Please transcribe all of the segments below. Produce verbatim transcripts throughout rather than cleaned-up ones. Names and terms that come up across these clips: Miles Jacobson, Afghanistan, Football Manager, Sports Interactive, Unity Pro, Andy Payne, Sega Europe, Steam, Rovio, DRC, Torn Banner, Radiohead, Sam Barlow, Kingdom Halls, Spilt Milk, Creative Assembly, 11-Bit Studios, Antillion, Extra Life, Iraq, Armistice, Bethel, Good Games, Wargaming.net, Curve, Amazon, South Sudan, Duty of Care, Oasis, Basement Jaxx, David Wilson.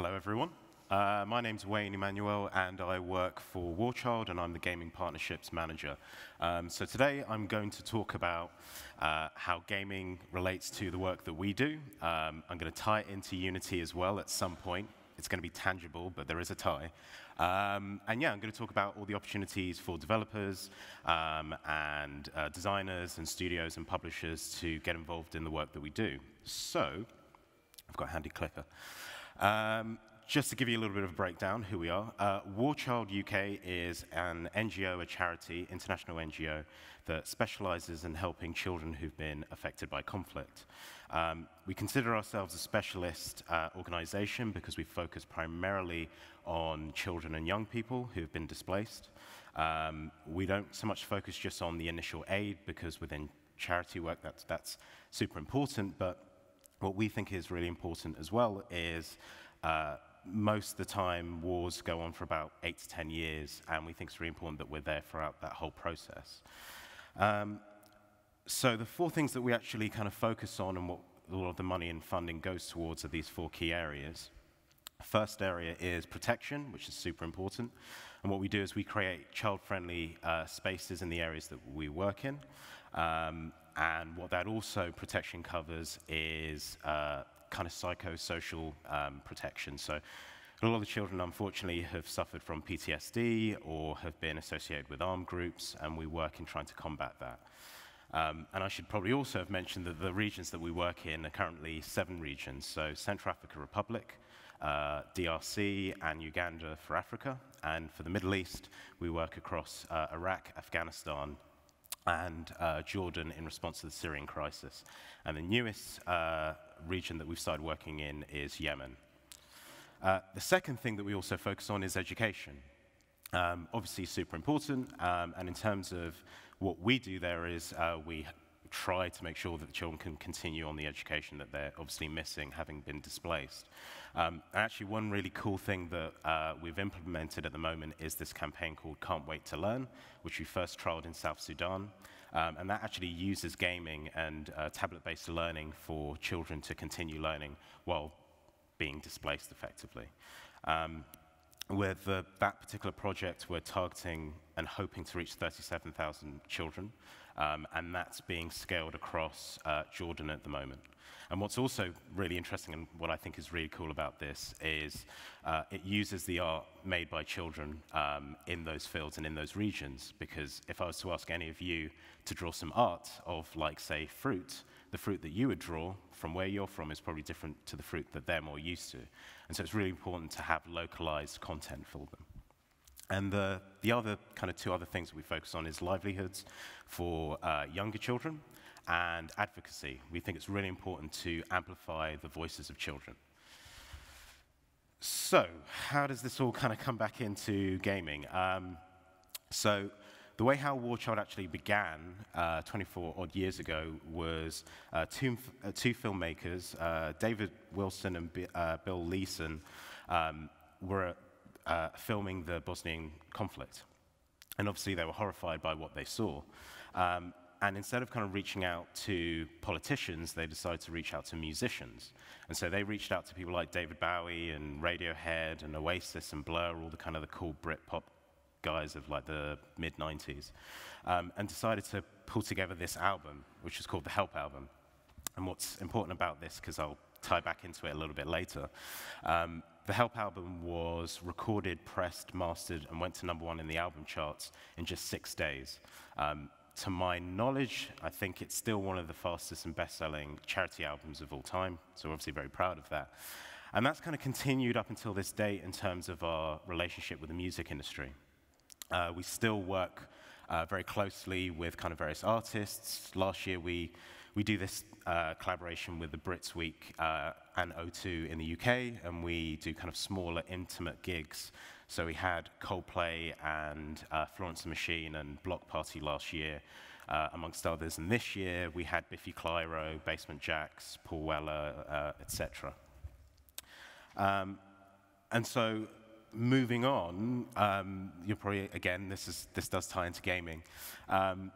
Hello, everyone. Uh, my name's Wayne Emanuel, and I work for War Child, and I'm the Gaming Partnerships Manager. Um, so today, I'm going to talk about uh, how gaming relates to the work that we do. Um, I'm going to tie it into Unity as well at some point. It's going to be tangible, but there is a tie. Um, and yeah, I'm going to talk about all the opportunities for developers um, and uh, designers and studios and publishers to get involved in the work that we do. So, I've got a handy clicker. Um, just to give you a little bit of a breakdown, who we are. Uh, War Child U K is an N G O, a charity, international N G O, that specializes in helping children who've been affected by conflict. Um, we consider ourselves a specialist uh, organization because we focus primarily on children and young people who've been displaced. Um, we don't so much focus just on the initial aid, because within charity work that's, that's super important, but what we think is really important as well is uh, most of the time wars go on for about eight to ten years, and we think it's really important that we're there throughout that whole process. Um, so the four things that we actually kind of focus on and what a lot of the money and funding goes towards are these four key areas. First area is protection, which is super important. And what we do is we create child-friendly uh, spaces in the areas that we work in. Um, and what that also protection covers is uh, kind of psychosocial um, protection. So a lot of the children, unfortunately, have suffered from P T S D or have been associated with armed groups, and we work in trying to combat that. Um, and I should probably also have mentioned that the regions that we work in are currently seven regions. So Central African Republic, Uh, D R C and Uganda for Africa, and for the Middle East, we work across uh, Iraq, Afghanistan, and uh, Jordan in response to the Syrian crisis. And the newest uh, region that we've started working in is Yemen. Uh, the second thing that we also focus on is education. Um, obviously super important, um, and in terms of what we do there is uh, we try to make sure that the children can continue on the education that they're obviously missing, having been displaced. Um, actually, one really cool thing that uh, we've implemented at the moment is this campaign called Can't Wait to Learn, which we first trialed in South Sudan. Um, and that actually uses gaming and uh, tablet-based learning for children to continue learning while being displaced effectively. Um, With the, that particular project, we're targeting and hoping to reach thirty-seven thousand children, um, and that's being scaled across uh, Jordan at the moment. And what's also really interesting, and what I think is really cool about this, is uh, it uses the art made by children um, in those fields and in those regions, because if I was to ask any of you to draw some art of, like, say, fruit, the fruit that you would draw from where you're from is probably different to the fruit that they're more used to. And so it's really important to have localized content for them. And the, the other kind of two other things that we focus on is livelihoods for uh, younger children and advocacy. We think it's really important to amplify the voices of children. So how does this all kind of come back into gaming? Um, so. The way how War Child actually began uh, twenty-four odd years ago was uh, two, uh, two filmmakers, uh, David Wilson and B uh, Bill Leeson, um, were uh, filming the Bosnian conflict. And obviously they were horrified by what they saw. Um, and instead of kind of reaching out to politicians, they decided to reach out to musicians. And so they reached out to people like David Bowie and Radiohead and Oasis and Blur, all the kind of the cool Britpop guys of like the mid nineties, um, and decided to pull together this album, which is called the Help album. And what's important about this, because I'll tie back into it a little bit later, um, the Help album was recorded, pressed, mastered, and went to number one in the album charts in just six days. Um, to my knowledge, I think it's still one of the fastest and best-selling charity albums of all time, so we're obviously very proud of that. And that's kind of continued up until this date in terms of our relationship with the music industry. Uh, we still work uh, very closely with kind of various artists. Last year, we, we do this uh, collaboration with the Brits Week uh, and O two in the U K, and we do kind of smaller, intimate gigs. So we had Coldplay and uh, Florence + the Machine and Bloc Party last year, uh, amongst others. And this year, we had Biffy Clyro, Basement Jaxx, Paul Weller, uh, et cetera. Um, and so, moving on, um, you're probably, again, this, is, this does tie into gaming. Um,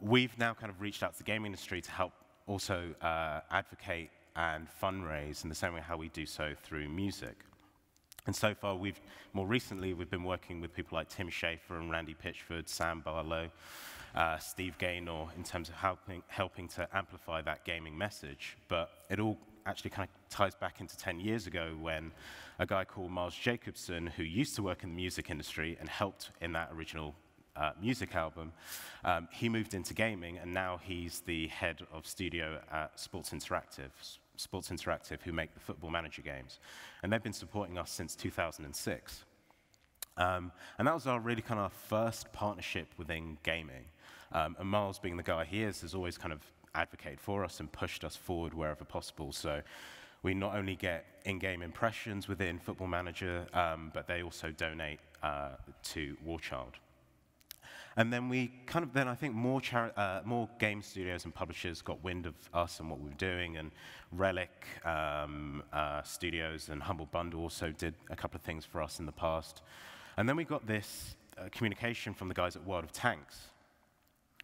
we've now kind of reached out to the gaming industry to help also uh, advocate and fundraise in the same way how we do so through music. And so far, we've more recently, we've been working with people like Tim Schafer and Randy Pitchford, Sam Barlow, uh, Steve Gaynor, in terms of helping, helping to amplify that gaming message. But it all actually kind of ties back into ten years ago when a guy called Miles Jacobson, who used to work in the music industry and helped in that original Uh, music album, um, he moved into gaming, and now he's the head of studio at Sports Interactive, Sports Interactive, who make the Football Manager games. And they've been supporting us since two thousand six. Um, and that was our really kind of first partnership within gaming. Um, and Miles, being the guy he is, has always kind of advocated for us and pushed us forward wherever possible. So we not only get in-game impressions within Football Manager, um, but they also donate uh, to War Child. And then we kind of, then I think more, uh, more game studios and publishers got wind of us and what we were doing, and Relic um, uh, Studios and Humble Bundle also did a couple of things for us in the past. And then we got this uh, communication from the guys at World of Tanks.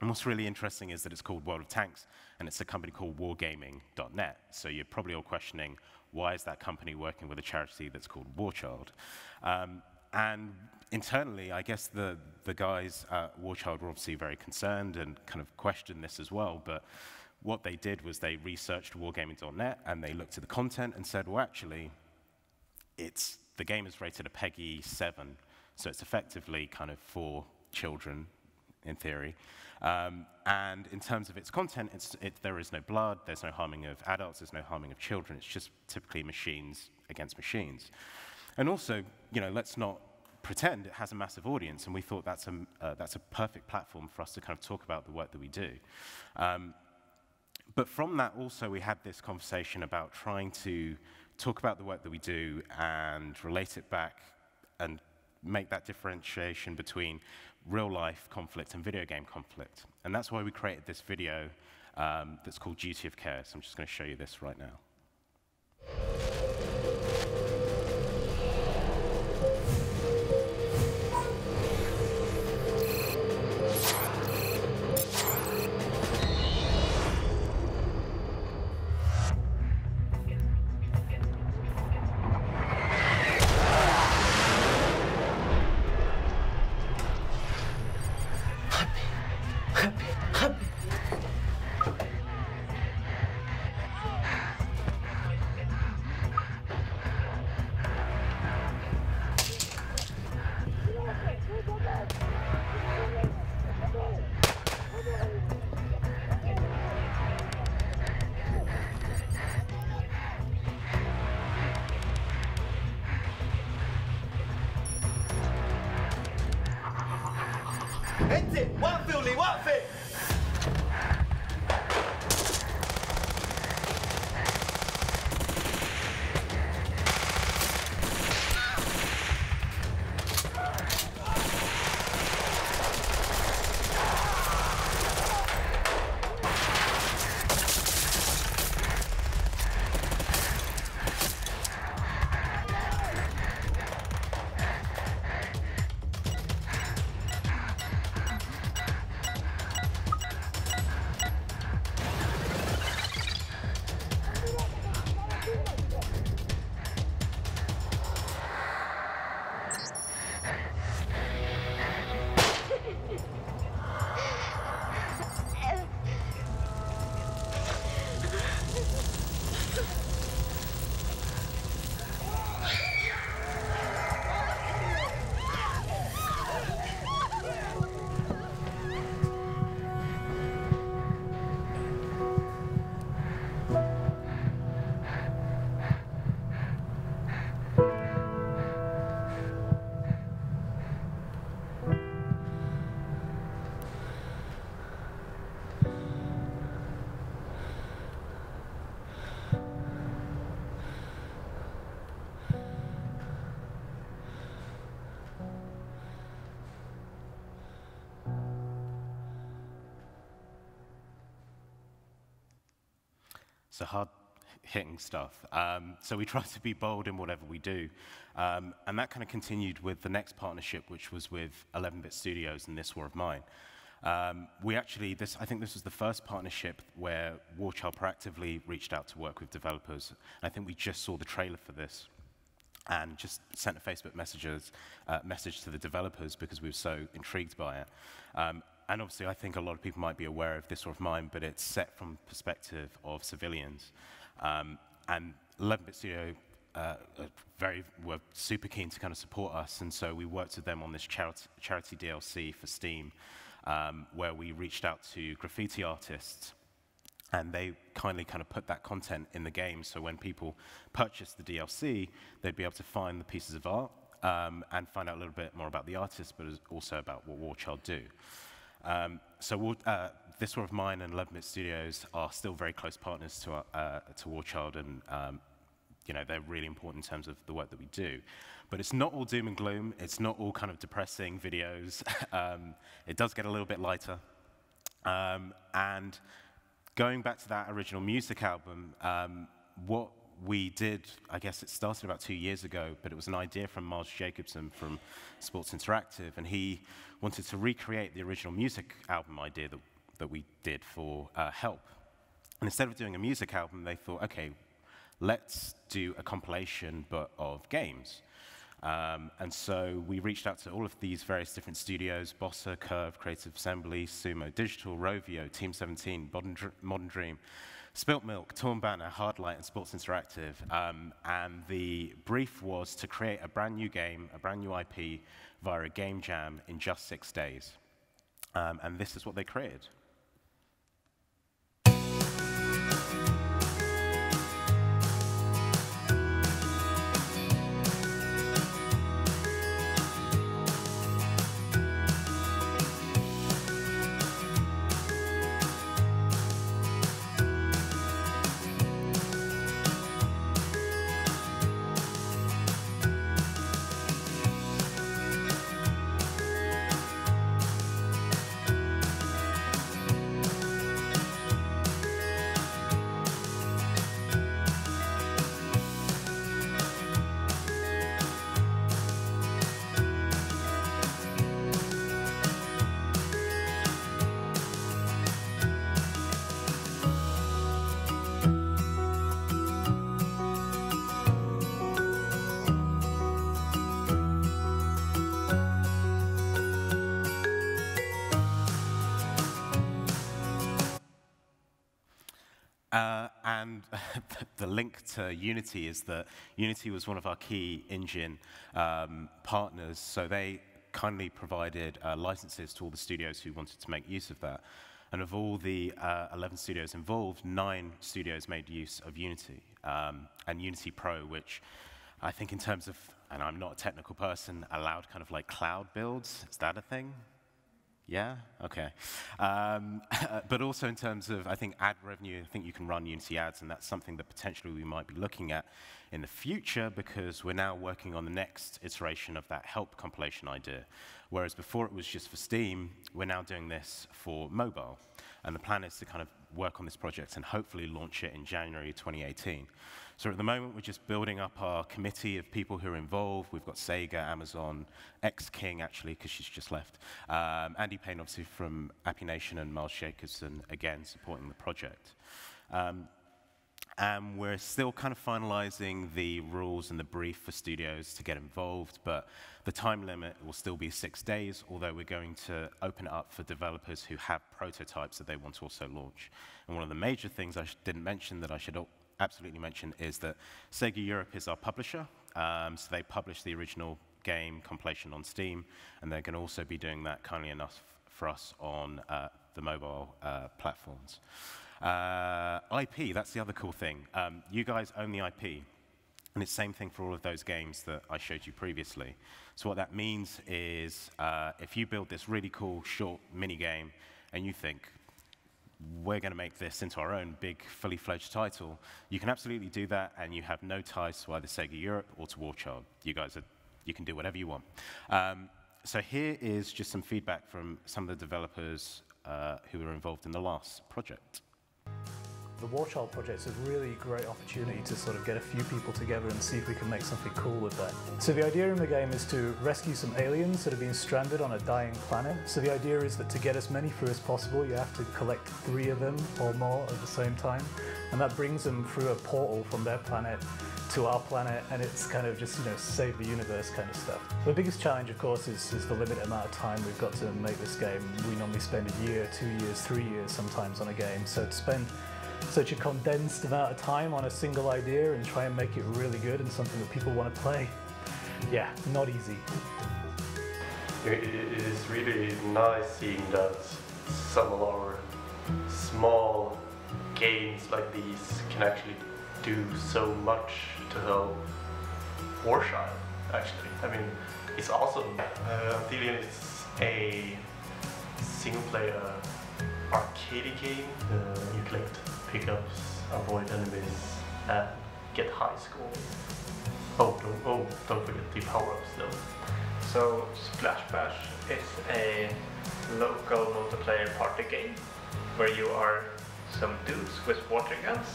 And what's really interesting is that it's called World of Tanks, and it's a company called Wargaming dot net. So you're probably all questioning, why is that company working with a charity that's called War Child? Um, And internally, I guess the, the guys at War Child were obviously very concerned and kind of questioned this as well. But what they did was they researched wargaming dot net, and they looked at the content and said, well, actually, it's, the game is rated a PEGI seven. So it's effectively kind of for children, in theory. Um, and in terms of its content, it's, it, there is no blood, there's no harming of adults, there's no harming of children. It's just typically machines against machines. And also, you know, let's not pretend it has a massive audience, and we thought that's a, uh, that's a perfect platform for us to kind of talk about the work that we do. Um, but from that also, we had this conversation about trying to talk about the work that we do and relate it back and make that differentiation between real-life conflict and video game conflict. And that's why we created this video um, that's called Duty of Care. So I'm just going to show you this right now. So hard-hitting stuff. Um, so we try to be bold in whatever we do. Um, and that kind of continued with the next partnership, which was with eleven-Bit Studios and This War of Mine. Um, we actually, this, I think this was the first partnership where War Child proactively reached out to work with developers. And I think we just saw the trailer for this and just sent a Facebook messages, uh, message to the developers because we were so intrigued by it. Um, and obviously, I think a lot of people might be aware of This War of Mine, but it's set from the perspective of civilians. Um, and eleven-Bit Studio uh, very, were super keen to kind of support us, and so we worked with them on this charity, charity D L C for Steam, um, where we reached out to graffiti artists, and they kindly kind of put that content in the game, so when people purchased the D L C, they'd be able to find the pieces of art um, and find out a little bit more about the artist, but also about what War Child do. Um, so we'll, uh, This War of Mine and eleven-Bit Studios are still very close partners to, our, uh, to War Child, and um, you know, they're really important in terms of the work that we do. But it's not all doom and gloom. It's not all kind of depressing videos. um, it does get a little bit lighter. Um, and going back to that original music album, um, what we did, I guess it started about two years ago, but it was an idea from Miles Jacobson from Sports Interactive, and he wanted to recreate the original music album idea that, that we did for uh, Help. And instead of doing a music album, they thought, okay, let's do a compilation but of games. Um, and so we reached out to all of these various different studios, Bossa, Curve, Creative Assembly, Sumo Digital, Rovio, Team seventeen, Modern, Dr Modern Dream, Spilt Milk, Torn Banner, Hardlight, and Sports Interactive. Um, and the brief was to create a brand new game, a brand new I P, via a game jam in just six days. Um, and this is what they created. And the link to Unity is that Unity was one of our key engine um, partners, so they kindly provided uh, licenses to all the studios who wanted to make use of that. And of all the uh, eleven studios involved, nine studios made use of Unity, um, and Unity Pro, which I think in terms of, and I'm not a technical person, allowed kind of like cloud builds. Is that a thing? Yeah? Okay. Um, but also in terms of, I think, ad revenue, I think you can run Unity ads, and that's something that potentially we might be looking at in the future, because we're now working on the next iteration of that Help compilation idea. Whereas before it was just for Steam, we're now doing this for mobile. And the plan is to kind of work on this project and hopefully launch it in January twenty eighteen. So at the moment, we're just building up our committee of people who are involved. We've got Sega, Amazon, ex-King, actually, because she's just left. Um, Andy Payne, obviously, from Appy Nation, and Miles Jacobson, again, supporting the project. Um, and we're still kind of finalizing the rules and the brief for studios to get involved, but the time limit will still be six days, although we're going to open it up for developers who have prototypes that they want to also launch. And one of the major things I didn't mention that I should absolutely mention is that Sega Europe is our publisher, um, so they published the original game compilation on Steam, and they're going to also be doing that, kindly enough, for us on uh, the mobile uh, platforms. Uh, I P, that's the other cool thing. Um, you guys own the I P, and it's the same thing for all of those games that I showed you previously. So what that means is uh, if you build this really cool, short mini-game, and you think, we're going to make this into our own big, fully-fledged title, you can absolutely do that, and you have no ties to either Sega Europe or to War Child. You guys are, you can do whatever you want. Um, so here is just some feedback from some of the developers uh, who were involved in the last project. The War Child project is a really great opportunity to sort of get a few people together and see if we can make something cool with that. So the idea in the game is to rescue some aliens that have been stranded on a dying planet. So the idea is that to get as many through as possible, you have to collect three of them or more at the same time, and that brings them through a portal from their planet to our planet, and it's kind of just, you know, save the universe kind of stuff. The biggest challenge, of course, is, is the limited amount of time we've got to make this game. We normally spend a year, two years, three years sometimes on a game, so to spend such a condensed amount of time on a single idea and try and make it really good and something that people want to play, yeah, not easy. It is really nice seeing that some of our small games like these can actually do so much to help War Child, actually. I mean, it's awesome. Uh, Antillion is a single-player arcade game. Uh, you collect pickups, avoid enemies, and get high scores. Oh, don't, oh, don't forget the power-ups though. So, Splash Bash is a local multiplayer party game where you are some dudes with water guns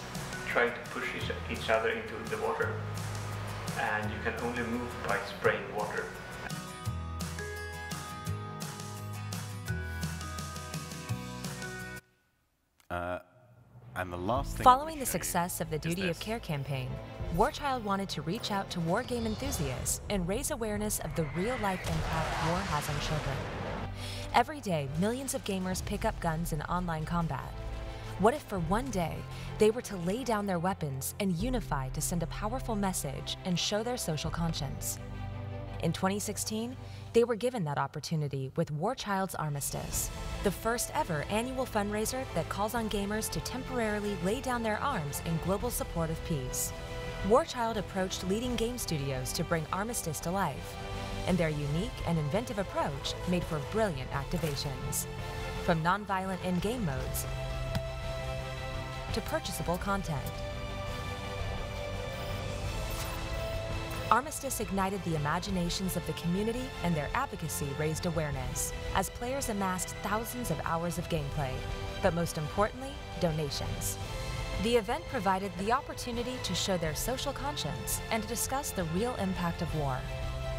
trying to push each other into the water, and you can only move by spraying water. Uh, and the last thing Following the success of the Duty of Care campaign, War Child wanted to reach out to war game enthusiasts and raise awareness of the real-life impact war has on children. Every day, millions of gamers pick up guns in online combat. What if for one day, they were to lay down their weapons and unify to send a powerful message and show their social conscience? In twenty sixteen, they were given that opportunity with War Child's Armistice, the first ever annual fundraiser that calls on gamers to temporarily lay down their arms in global support of peace. War Child approached leading game studios to bring Armistice to life, and their unique and inventive approach made for brilliant activations, from non-violent in-game modes to purchasable content. Armistice ignited the imaginations of the community, and their advocacy raised awareness as players amassed thousands of hours of gameplay, but most importantly, donations. The event provided the opportunity to show their social conscience and to discuss the real impact of war.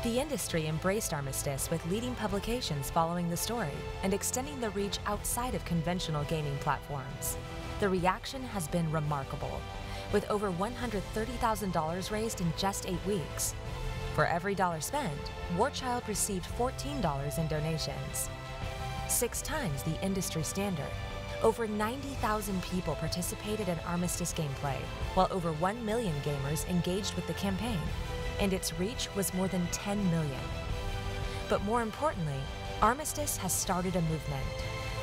The industry embraced Armistice with leading publications following the story and extending the reach outside of conventional gaming platforms. The reaction has been remarkable, with over one hundred thirty thousand dollars raised in just eight weeks. For every dollar spent, War Child received fourteen dollars in donations, six times the industry standard. Over ninety thousand people participated in Armistice gameplay, while over one million gamers engaged with the campaign, and its reach was more than ten million. But more importantly, Armistice has started a movement.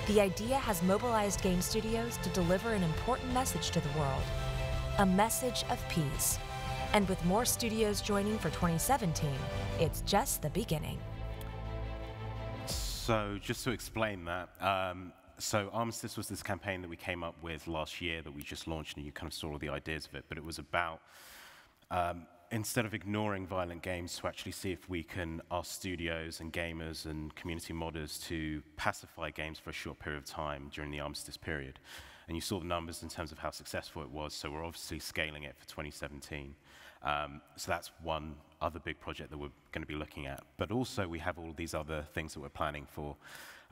The idea has mobilized game studios to deliver an important message to the world, a message of peace. And with more studios joining for twenty seventeen, it's just the beginning. So just to explain that, um, so Armistice was this campaign that we came up with last year that we just launched, and you kind of saw all the ideas of it, but it was about, um, instead of ignoring violent games, to actually see if we can, our studios and gamers and community modders, to pacify games for a short period of time during the Armistice period. And you saw the numbers in terms of how successful it was, so we're obviously scaling it for twenty seventeen. Um, so that's one other big project that we're going to be looking at. But also we have all of these other things that we're planning for,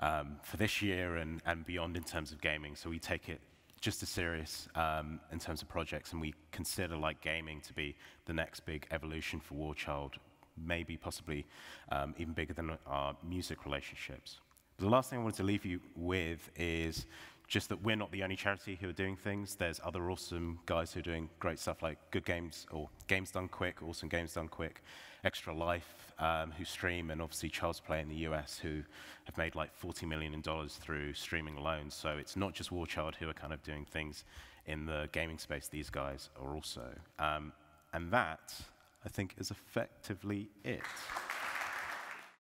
um, for this year and, and beyond in terms of gaming, so we take it just as serious um, in terms of projects, and we consider like gaming to be the next big evolution for War Child, maybe possibly um, even bigger than our music relationships. But the last thing I wanted to leave you with is just that we're not the only charity who are doing things. There's other awesome guys who are doing great stuff like Good Games, or Games Done Quick, Awesome Games Done Quick, Extra Life, um, who stream, and obviously Child's Play in the U S, who have made like forty million dollars through streaming alone. So it's not just War Child who are kind of doing things in the gaming space. These guys are also. Um, and that, I think, is effectively it.